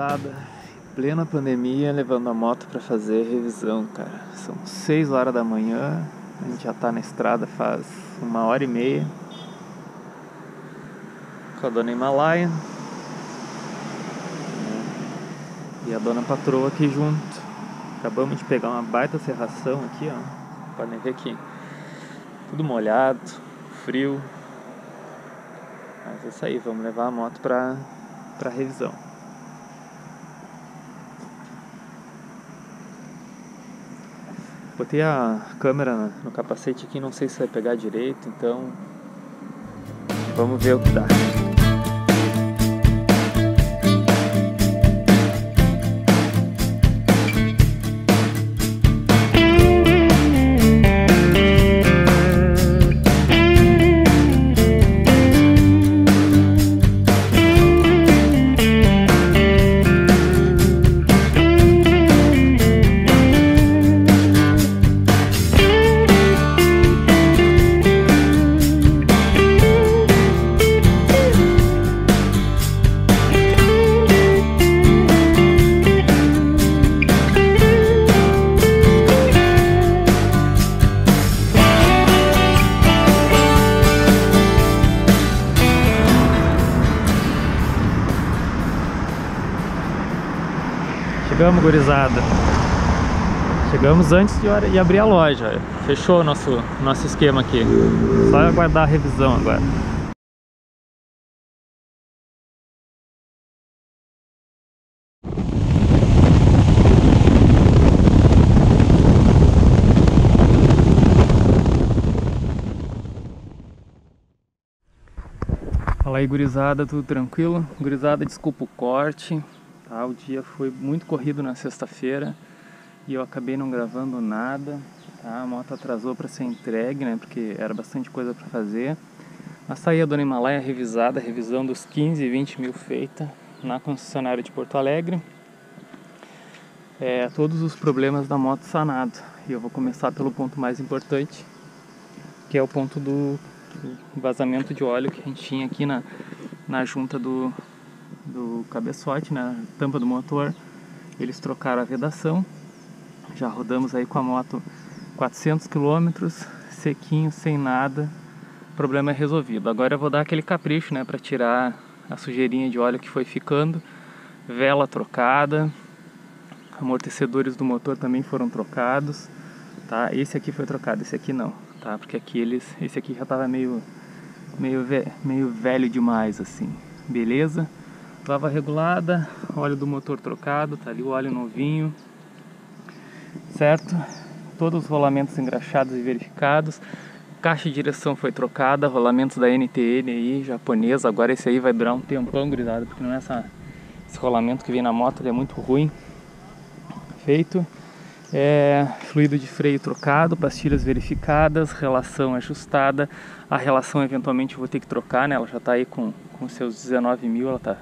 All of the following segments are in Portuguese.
atrasada, em plena pandemia, levando a moto pra fazer revisão, cara. São 6 horas da manhã, a gente já tá na estrada faz 1h30. Com a dona Himalayan, né? E a dona patroa aqui junto. Acabamos de pegar uma baita serração aqui, ó. Podem ver aqui. Tudo molhado, frio. Mas é isso aí, vamos levar a moto pra revisão. Botei a câmera no capacete aqui, não sei se vai pegar direito, então vamos ver o que dá. Chegamos, gurizada. Chegamos antes de abrir a loja. Fechou o nosso esquema aqui. Só aguardar a revisão agora. Fala aí, gurizada, tudo tranquilo? Gurizada, desculpa o corte. Ah, o dia foi muito corrido na sexta-feira e eu acabei não gravando nada, tá? A moto atrasou para ser entregue, né, porque era bastante coisa para fazer. Mas tá aí a dona Himalaia revisada, revisão dos 15 e 20 mil feita na concessionária de Porto Alegre. Todos os problemas da moto sanado. E eu vou começar pelo ponto mais importante, que é o ponto do vazamento de óleo que a gente tinha aqui na junta do cabeçote, na tampa do motor. Eles trocaram a vedação, já rodamos aí com a moto 400 km, sequinho, sem nada, problema é resolvido. Agora eu vou dar aquele capricho, né, para tirar a sujeirinha de óleo que foi ficando, vela trocada, amortecedores do motor também foram trocados, tá? Esse aqui foi trocado, esse aqui não, tá? Porque aqui esse aqui já tava meio velho demais, assim, beleza? Lava regulada, óleo do motor trocado, tá ali o óleo novinho, certo? Todos os rolamentos engraxados e verificados, caixa de direção foi trocada, rolamentos da NTN aí, japonesa. Agora esse aí vai durar um tempão, gurizada, porque não é esse rolamento que vem na moto, ele é muito ruim. Feito, fluido de freio trocado, pastilhas verificadas, relação ajustada. A relação eventualmente eu vou ter que trocar, né? Ela já tá aí com seus 19 mil, ela tá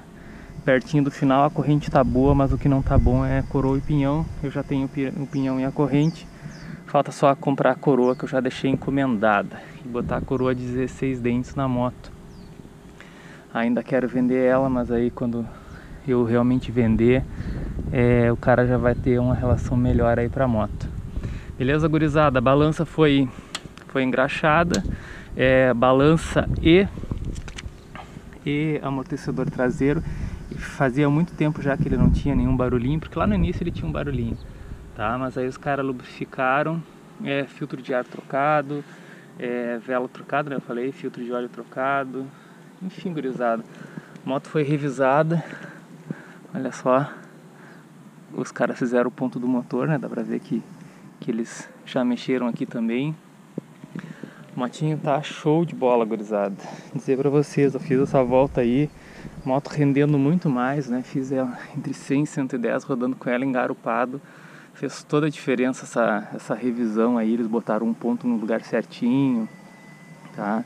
pertinho do final. A corrente tá boa, mas o que não tá bom é coroa e pinhão. Eu já tenho o pinhão e a corrente, falta só comprar a coroa, que eu já deixei encomendada, e botar a coroa 16 dentes na moto. Ainda quero vender ela, mas aí quando eu realmente vender, o cara já vai ter uma relação melhor aí pra moto. Beleza, gurizada? A balança foi engraxada, balança e amortecedor traseiro. Fazia muito tempo já que ele não tinha nenhum barulhinho, porque lá no início ele tinha um barulhinho, tá? Mas aí os caras lubrificaram, filtro de ar trocado, vela trocada, né? Eu falei, filtro de óleo trocado, enfim, gurizada. A moto foi revisada, olha só, os caras fizeram o ponto do motor, né? Dá pra ver que eles já mexeram aqui também. A motinha tá show de bola, gurizada. Vou dizer pra vocês, eu fiz essa volta aí, moto rendendo muito mais, né? Fiz ela entre 100 e 110, rodando com ela engarupado. Fez toda a diferença essa revisão aí, eles botaram um ponto no lugar certinho, tá?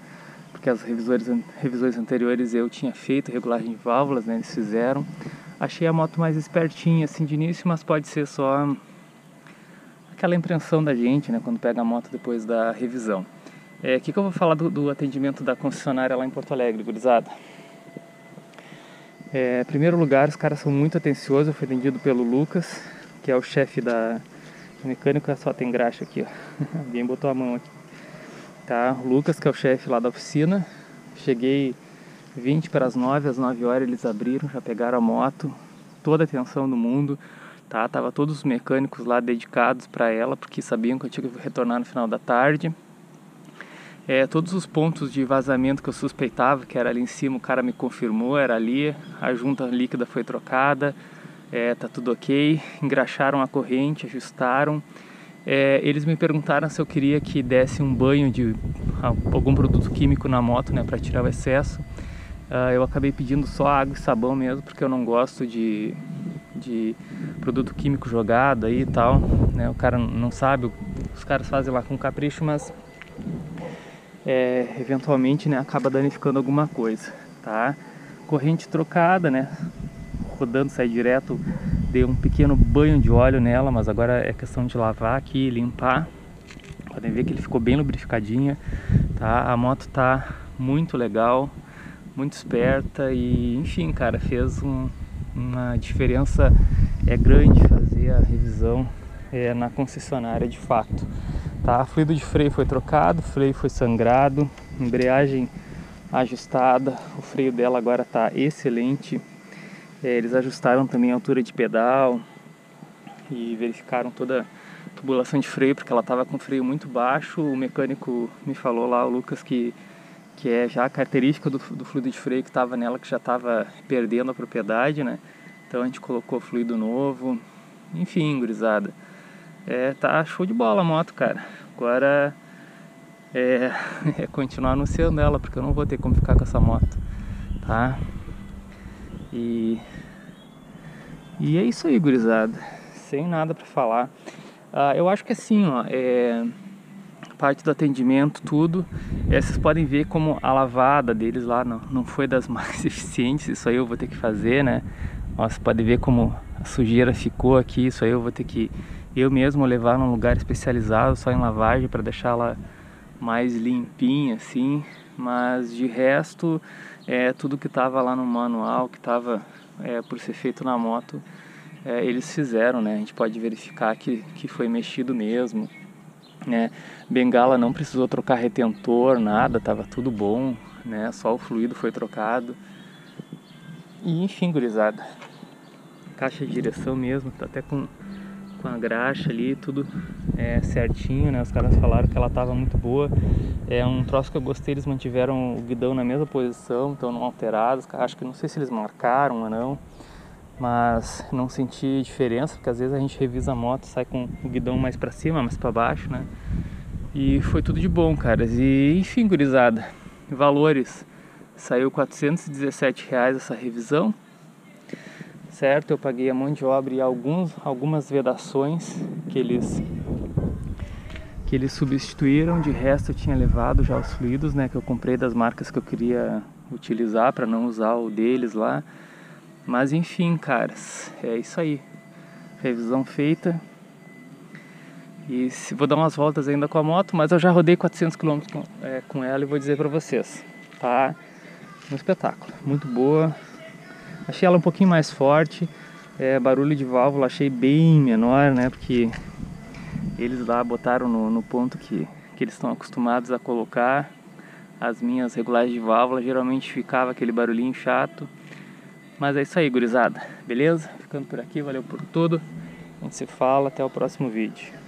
Porque as revisões anteriores eu tinha feito regulagem de válvulas, né? Eles fizeram. Achei a moto mais espertinha, assim, de início, mas pode ser só aquela impressão da gente, né? Quando pega a moto depois da revisão. Que eu vou falar do atendimento da concessionária lá em Porto Alegre, gurizada? Em primeiro lugar, os caras são muito atenciosos. Eu fui atendido pelo Lucas, que é o chefe da mecânica. Só tem graxa aqui, ó. Alguém botou a mão aqui. Tá, o Lucas, que é o chefe lá da oficina. Cheguei 20 para as 9, às 9 horas eles abriram, já pegaram a moto. Toda a atenção do mundo, tá? Tava todos os mecânicos lá dedicados para ela, porque sabiam que eu tinha que retornar no final da tarde. Todos os pontos de vazamento que eu suspeitava, que era ali em cima, o cara me confirmou, era ali. A junta líquida foi trocada, tá tudo ok. Engraxaram a corrente, ajustaram. Eles me perguntaram se eu queria que desse um banho de algum produto químico na moto, né, para tirar o excesso. Eu acabei pedindo só água e sabão mesmo, porque eu não gosto de produto químico jogado aí e tal, né? O cara não sabe, os caras fazem lá com capricho, mas eventualmente, né, acaba danificando alguma coisa, tá? Corrente trocada, né? Rodando, sai direto. Dei um pequeno banho de óleo nela, mas agora é questão de lavar aqui, limpar. Podem ver que ele ficou bem lubrificadinha, tá? A moto tá muito legal, muito esperta e, enfim, cara, fez uma diferença grande fazer a revisão na concessionária de fato, tá? Fluido de freio foi trocado, freio foi sangrado, embreagem ajustada, o freio dela agora tá excelente. Eles ajustaram também a altura de pedal e verificaram toda a tubulação de freio, porque ela tava com freio muito baixo. O mecânico me falou lá, o Lucas, que é já a característica do fluido de freio que estava nela, que já estava perdendo a propriedade, né? Então a gente colocou fluido novo, enfim, gurizada. Tá show de bola a moto, cara. Agora é continuar anunciando ela, porque eu não vou ter como ficar com essa moto, tá? E é isso aí, gurizada. Sem nada pra falar. Eu acho que assim, ó, parte do atendimento, tudo, vocês podem ver como a lavada deles lá não foi das mais eficientes. Isso aí eu vou ter que fazer, né? Ó, vocês podem ver como a sujeira ficou aqui. Isso aí eu vou ter que eu mesmo levar num lugar especializado só em lavagem para deixar ela mais limpinha, assim. Mas de resto, tudo que estava lá no manual, que estava por ser feito na moto, eles fizeram, né? A gente pode verificar que foi mexido mesmo, né? Bengala não precisou trocar retentor, nada, tava tudo bom, né? Só o fluido foi trocado. E enfim, gurizada, caixa de direção mesmo, tá até com a graxa ali, tudo certinho, né? Os caras falaram que ela tava muito boa. Um troço que eu gostei, eles mantiveram o guidão na mesma posição, então não alterados. Acho que não sei se eles marcaram ou não, mas não senti diferença, porque às vezes a gente revisa a moto, sai com o guidão mais para cima, mais para baixo, né? E foi tudo de bom, caras. E enfim, gurizada, valores: saiu R$417 essa revisão, certo? Eu paguei a mão de obra e algumas vedações que eles substituíram. De resto, eu tinha levado já os fluidos, né, que eu comprei das marcas que eu queria utilizar para não usar o deles lá. Mas enfim, caras, é isso aí. Revisão feita. E vou dar umas voltas ainda com a moto, mas eu já rodei 400 km com ela e vou dizer pra vocês, tá? Um espetáculo, muito boa. Achei ela um pouquinho mais forte. Barulho de válvula achei bem menor, né? Porque eles lá botaram no ponto que eles estão acostumados a colocar. As minhas regulagens de válvula geralmente ficava aquele barulhinho chato. Mas é isso aí, gurizada, beleza? Ficando por aqui, valeu por tudo. A gente se fala, até o próximo vídeo.